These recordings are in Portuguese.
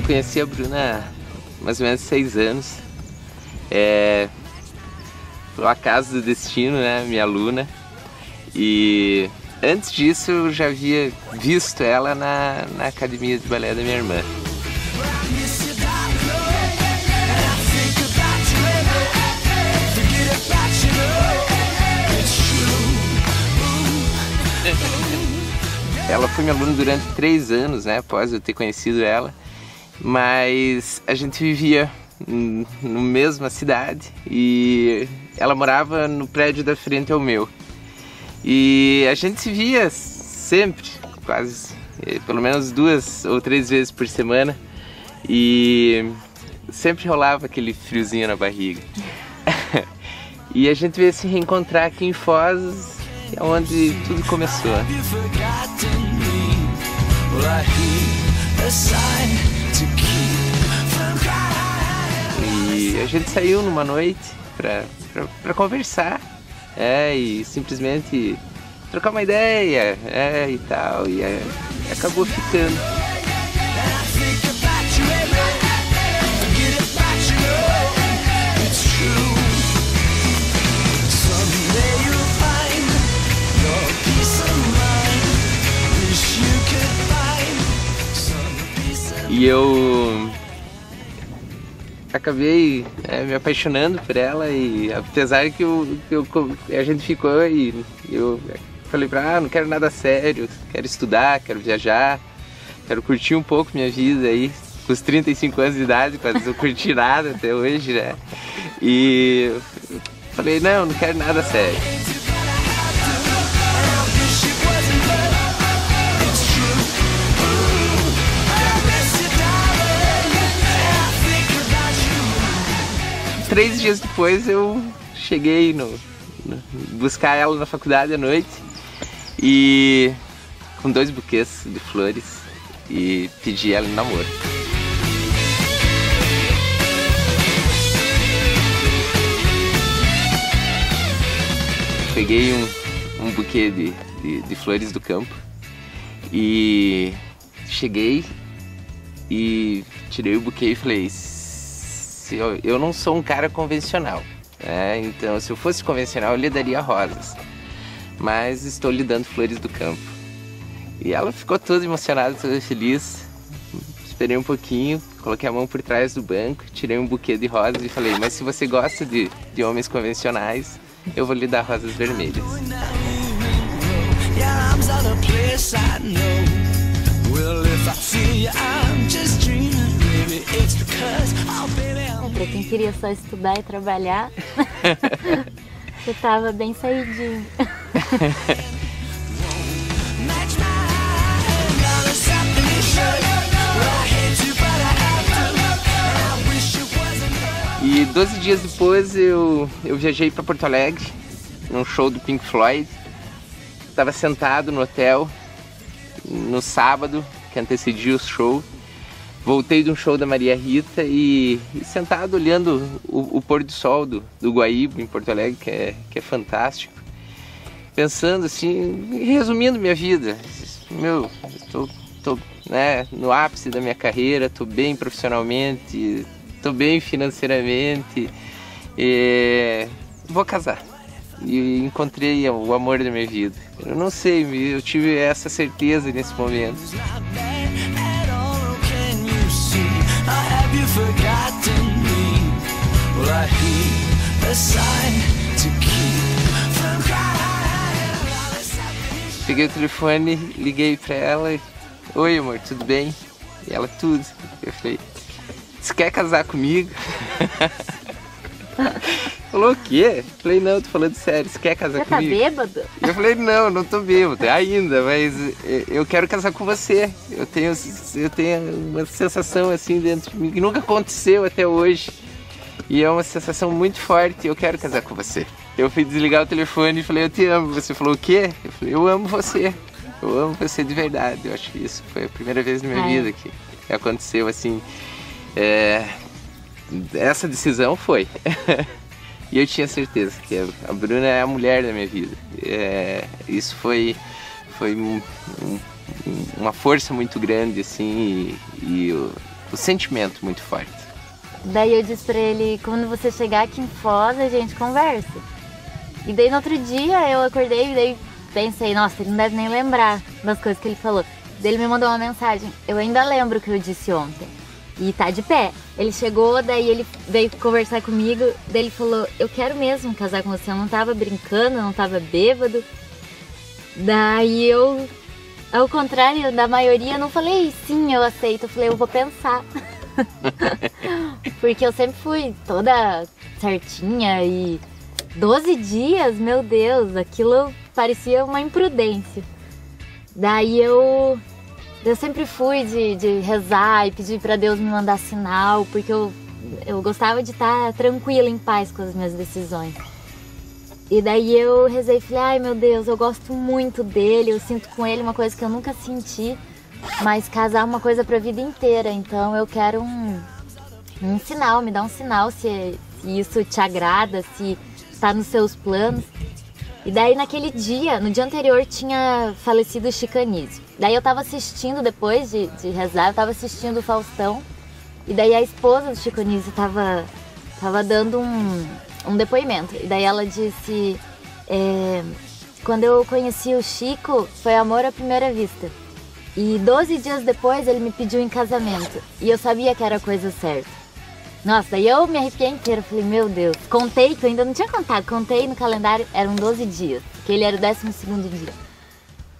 Eu conheci a Bruna há mais ou menos 6 anos. Por acaso do destino, né? Minha aluna. E antes disso eu já havia visto ela na academia de balé da minha irmã. Ela foi minha aluna durante 3 anos, né, após eu ter conhecido ela, mas a gente vivia na mesma cidade e ela morava no prédio da frente ao meu. E a gente se via sempre, quase, pelo menos 2 ou 3 vezes por semana, e sempre rolava aquele friozinho na barriga. E a gente veio se reencontrar aqui em Foz, onde tudo começou. E a gente saiu numa noite pra conversar, e simplesmente trocar uma ideia, e tal, e acabou ficando. E eu acabei me apaixonando por ela, e apesar que a gente ficou, e eu falei pra não quero nada sério, quero estudar, quero viajar, quero curtir um pouco minha vida aí, com os 35 anos de idade, quase não curti nada até hoje, né? E eu falei, não quero nada sério. Três dias depois eu cheguei buscar ela na faculdade à noite, e com 2 buquês de flores, e pedi ela em namoro. Peguei um buquê de flores do campo, e cheguei e tirei o buquê e falei, eu não sou um cara convencional, então se eu fosse convencional eu lhe daria rosas, mas estou lhe dando flores do campo. E ela ficou toda emocionada, toda feliz. Esperei um pouquinho, coloquei a mão por trás do banco, tirei um buquê de rosas e falei, mas se você gosta de homens convencionais, eu vou lhe dar rosas vermelhas. Pra quem queria só estudar e trabalhar, você tava bem saidinho. E 12 dias depois eu viajei para Porto Alegre, num show do Pink Floyd. Tava sentado no hotel no sábado que antecedia o show. Voltei de um show da Maria Rita e sentado olhando o pôr do sol do Guaíba, em Porto Alegre, que é fantástico. Pensando assim, resumindo minha vida. Estou no ápice da minha carreira, estou bem profissionalmente, estou bem financeiramente. Vou casar. E encontrei o amor da minha vida. Eu não sei, eu tive essa certeza nesse momento. Peguei o telefone, liguei pra ela e, oi amor, tudo bem? E ela, tudo. Eu falei, você quer casar comigo? Falou, o quê? Eu falei, não, tô falando sério, você quer casar comigo? Você tá bêbado? Eu falei, não tô bêbado ainda, mas eu quero casar com você. Eu tenho uma sensação assim dentro de mim que nunca aconteceu até hoje. E é uma sensação muito forte, eu quero casar com você. Eu fui desligar o telefone e falei, eu te amo. Você falou, o quê? Eu falei, eu amo você de verdade. Eu acho que isso foi a primeira vez na minha vida que aconteceu assim. Essa decisão foi. E eu tinha certeza que a Bruna é a mulher da minha vida. Isso foi uma força muito grande, assim, e o sentimento muito forte. Daí eu disse pra ele, quando você chegar aqui em Foz, a gente conversa. E daí no outro dia eu acordei e daí pensei, nossa, ele não deve nem lembrar das coisas que ele falou. Daí ele me mandou uma mensagem, eu ainda lembro o que eu disse ontem. E tá de pé. Ele chegou, daí ele veio conversar comigo, daí ele falou, eu quero mesmo casar com você, eu não tava brincando, eu não tava bêbado. Daí eu, ao contrário da maioria, não falei sim, eu aceito, eu falei, eu vou pensar. Porque eu sempre fui toda certinha e 12 dias, meu Deus, aquilo parecia uma imprudência. Daí eu sempre fui de rezar e pedir pra Deus me mandar sinal, porque eu gostava de estar tranquila, em paz com as minhas decisões. E daí eu rezei e falei, ai meu Deus, eu gosto muito dele, eu sinto com ele uma coisa que eu nunca senti, mas casar é uma coisa pra vida inteira, então eu quero um sinal, me dá um sinal se isso te agrada, se tá nos seus planos. E daí naquele dia, no dia anterior, tinha falecido o Chico Anísio. Daí eu tava assistindo, depois de rezar, eu tava assistindo o Faustão. E daí a esposa do Chico Anísio tava dando um depoimento. E daí ela disse, quando eu conheci o Chico, foi amor à primeira vista. E 12 dias depois ele me pediu em casamento. E eu sabia que era a coisa certa. Nossa, daí eu me arrepiei inteira, falei, meu Deus. Contei, que eu ainda não tinha contado, contei no calendário, eram 12 dias, porque ele era o 12º dia.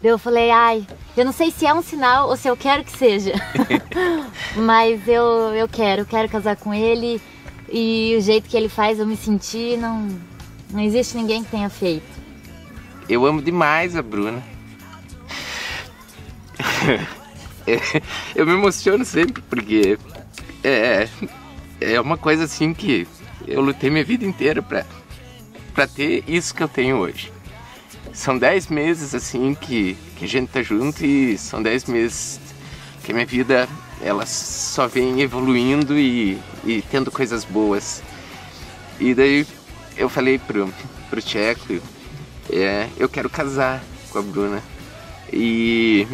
Daí eu falei, ai, eu não sei se é um sinal ou se eu quero que seja, mas eu quero casar com ele e o jeito que ele faz eu me senti, não existe ninguém que tenha feito. Eu amo demais a Bruna. Eu me emociono sempre, porque é uma coisa assim que eu lutei minha vida inteira pra ter isso que eu tenho hoje. São 10 meses assim que a gente tá junto e são 10 meses que a minha vida ela só vem evoluindo e tendo coisas boas. E daí eu falei pro Tcheco, eu quero casar com a Bruna e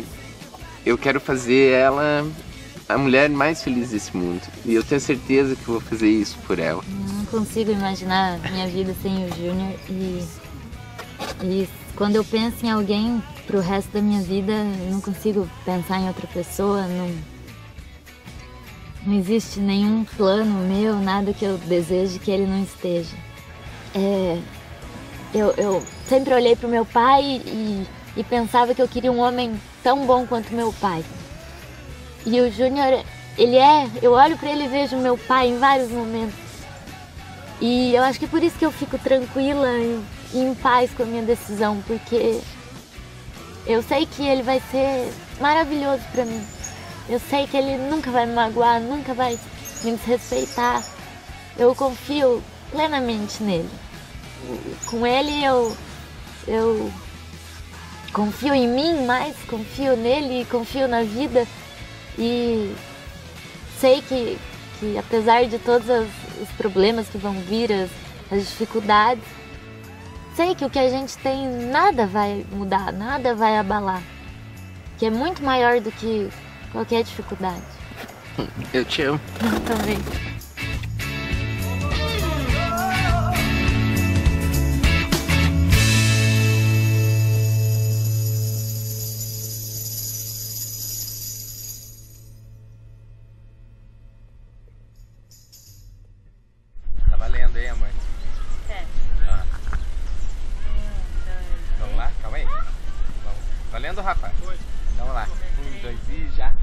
eu quero fazer ela a mulher mais feliz desse mundo. E eu tenho certeza que vou fazer isso por ela. Eu não consigo imaginar minha vida sem o Junior. E quando eu penso em alguém pro resto da minha vida, eu não consigo pensar em outra pessoa. Não existe nenhum plano meu, nada que eu deseje que ele não esteja. Eu sempre olhei pro meu pai e pensava que eu queria um homem tão bom quanto meu pai. E o Júnior, eu olho pra ele e vejo meu pai em vários momentos. E eu acho que é por isso que eu fico tranquila e em paz com a minha decisão, porque eu sei que ele vai ser maravilhoso pra mim. Eu sei que ele nunca vai me magoar, nunca vai me desrespeitar. Eu confio plenamente nele. Com ele eu confio em mim mais, confio nele, confio na vida. E sei que apesar de todos os problemas que vão vir, as dificuldades, sei que o que a gente tem nada vai mudar, nada vai abalar. Que é muito maior do que qualquer dificuldade. Eu te amo. Eu também. Rapaz, vamos lá, 1, 2 e já.